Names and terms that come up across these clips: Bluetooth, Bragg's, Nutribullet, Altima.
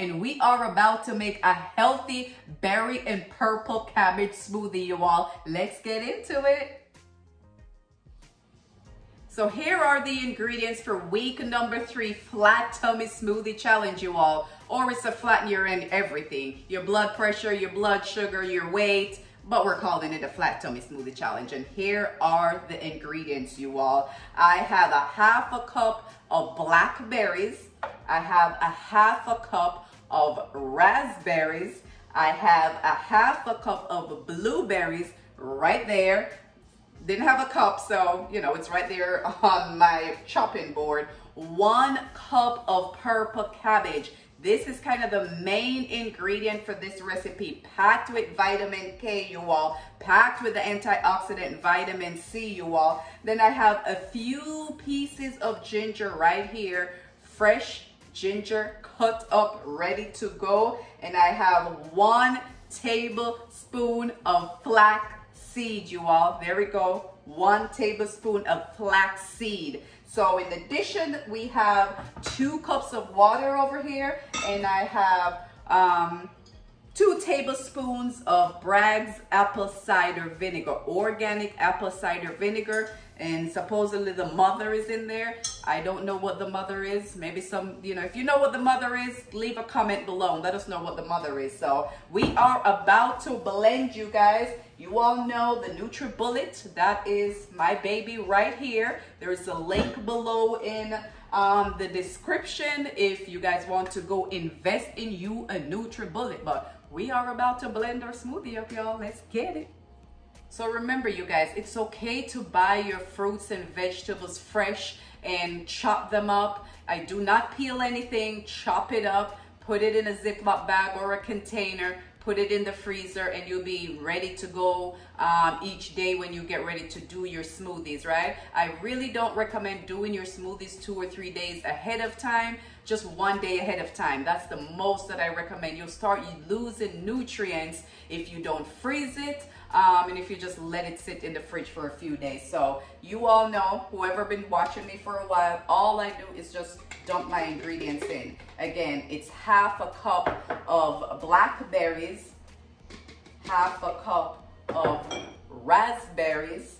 and we are about to make a healthy berry and purple cabbage smoothie, you all. Let's get into it. So here are the ingredients for week number 3 flat tummy smoothie challenge, you all. Or it's a flat year and everything, your blood pressure, your blood sugar, your weight, but we're calling it a flat tummy smoothie challenge. And here are the ingredients, you all. I have a half a cup of blackberries. I have a half a cup of raspberries. I have a half a cup of blueberries right there. Didn't have a cup, so you know, it's right there on my chopping board. 1 cup of purple cabbage. This is kind of the main ingredient for this recipe, packed with vitamin K, you all, packed with the antioxidant vitamin C, you all. Then I have a few pieces of ginger right here, fresh ginger cut up, ready to go. And I have 1 tablespoon of flax seed, you all. There we go, 1 tablespoon of flax seed. So in addition, we have 2 cups of water over here, and I have 2 tablespoons of Bragg's apple cider vinegar, organic apple cider vinegar, and supposedly the mother is in there. I don't know what the mother is. Maybe some, you know, if you know what the mother is, leave a comment below and let us know what the mother is. So we are about to blend, you guys. You all know the Nutribullet, that is my baby right here. There is a link below in the description if you guys want to go invest in you a Nutribullet. But we are about to blend our smoothie up, y'all. Let's get it. So remember, you guys, it's okay to buy your fruits and vegetables fresh and chop them up. I do not peel anything, chop it up, put it in a Ziploc bag or a container, put it in the freezer, and you'll be ready to go each day when you get ready to do your smoothies, right? I really don't recommend doing your smoothies 2 or 3 days ahead of time, just 1 day ahead of time. That's the most that I recommend. You'll start losing nutrients if you don't freeze it, and if you just let it sit in the fridge for a few days. So you all know, whoever been watching me for a while, all I do is just dump my ingredients in. Again, it's half a cup of blackberries, half a cup of raspberries,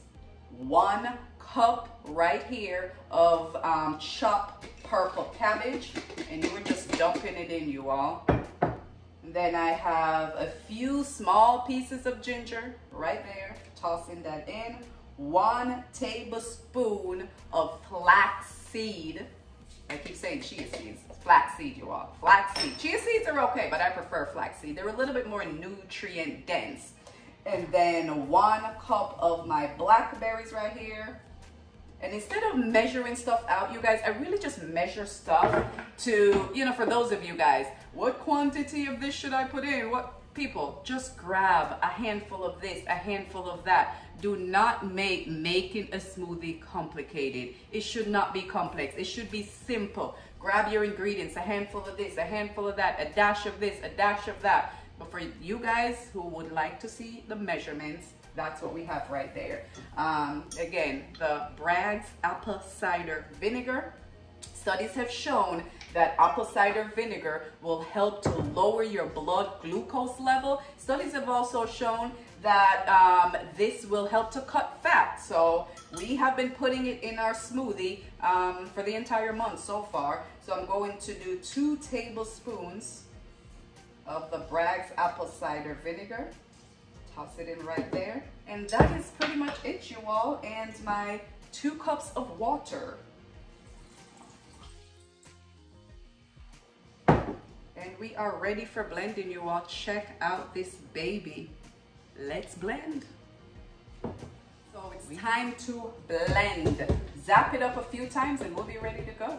1 cup right here of chopped purple cabbage, and we're just dumping it in, you all. And then I have a few small pieces of ginger right there, tossing that in, 1 tablespoon of flax seed. I keep saying chia seeds, flax seed, you all, flax seed. Chia seeds are okay, but I prefer flax seed. They're a little bit more nutrient dense. And then 1 cup of my blackberries right here. And instead of measuring stuff out, you guys, I really just measure stuff to, you know, for those of you guys, what quantity of this should I put in? What people, just grab a handful of this, a handful of that. Do not make making a smoothie complicated. It should not be complex. It should be simple. Grab your ingredients, a handful of this, a handful of that, a dash of this, a dash of that. But for you guys who would like to see the measurements, that's what we have right there. Again, the Bragg's apple cider vinegar. Studies have shown that apple cider vinegar will help to lower your blood glucose level. Studies have also shown that this will help to cut fat. So we have been putting it in our smoothie for the entire month so far. So I'm going to do 2 tablespoons of the Bragg's apple cider vinegar. Toss it in right there. And that is pretty much it, you all, and my 2 cups of water. And we are ready for blending, you all. Check out this baby. Let's blend. So it's time to blend. Zap it up a few times and we'll be ready to go.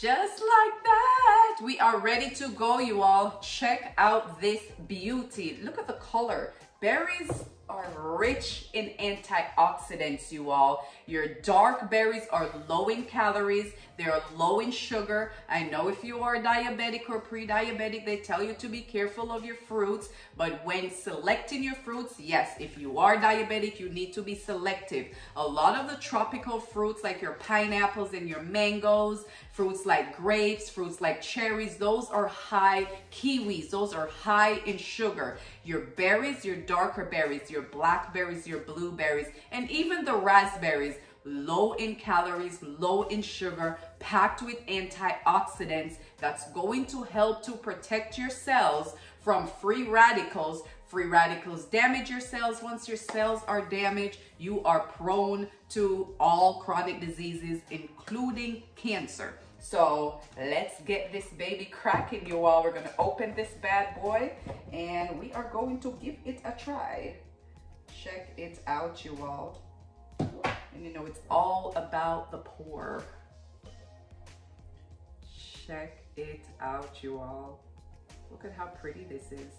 Just like that, we are ready to go, you all. Check out this beauty. Look at the color. Berries are rich in antioxidants, you all. Your dark berries are low in calories. They are low in sugar. I know if you are diabetic or pre-diabetic, they tell you to be careful of your fruits. But when selecting your fruits, yes, if you are diabetic, you need to be selective. A lot of the tropical fruits like your pineapples and your mangoes, fruits like grapes, fruits like cherries, those are high, kiwis, those are high in sugar. Your berries, your darker berries, your blackberries, your blueberries, and even the raspberries, low in calories, low in sugar, packed with antioxidants that's going to help to protect your cells from free radicals. Free radicals damage your cells. Once your cells are damaged, you are prone to all chronic diseases, including cancer. So let's get this baby cracking, you all. We're gonna open this bad boy and we are going to give it a try. Check it out, you all. And you know, it's all about the pour. Check it out, you all. Look at how pretty this is.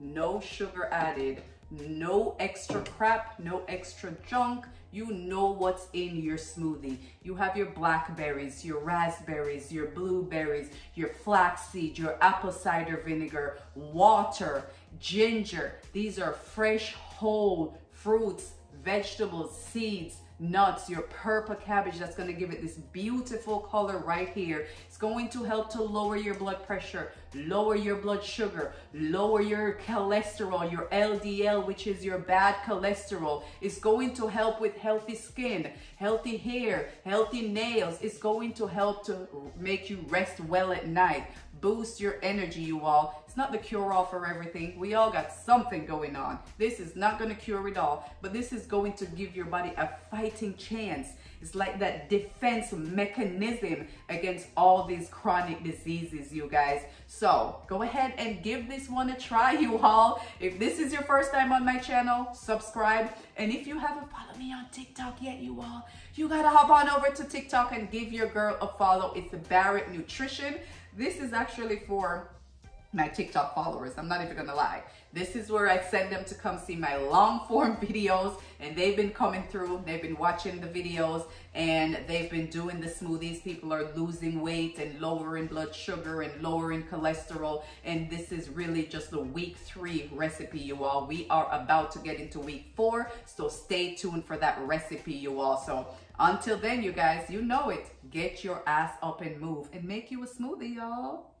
No sugar added, no extra crap, no extra junk. You know what's in your smoothie. You have your blackberries, your raspberries, your blueberries, your flaxseed, your apple cider vinegar, water, ginger. These are fresh, whole fruits, vegetables, seeds, nuts, your purple cabbage that's going to give it this beautiful color right here. It's going to help to lower your blood pressure, lower your blood sugar, lower your cholesterol, your LDL, which is your bad cholesterol. It's going to help with healthy skin, healthy hair, healthy nails. It's going to help to make you rest well at night, boost your energy, you all. It's not the cure-all for everything. We all got something going on. This is not going to cure it all, but this is going to give your body a fighting chance. It's like that defense mechanism against all these chronic diseases, you guys. So go ahead and give this one a try, you all. If this is your first time on my channel, subscribe. And if you haven't followed me on TikTok yet, you all, you gotta hop on over to TikTok and give your girl a follow. It's the Barrett Nutrition. This is actually for my TikTok followers, I'm not even gonna lie. This is where I send them to come see my long form videos, and they've been coming through, they've been watching the videos, and they've been doing the smoothies. People are losing weight and lowering blood sugar and lowering cholesterol, and this is really just the week 3 recipe, you all. We are about to get into week 4, so stay tuned for that recipe, you all. So until then, you guys, you know it, get your ass up and move and make you a smoothie, y'all.